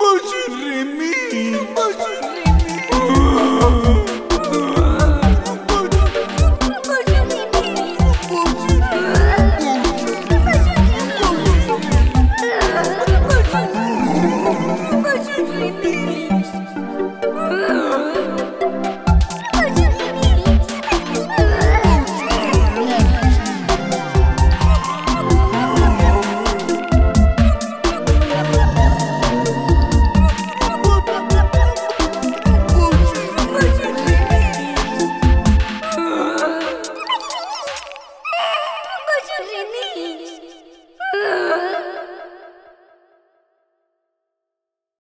Başarımı, başarımı.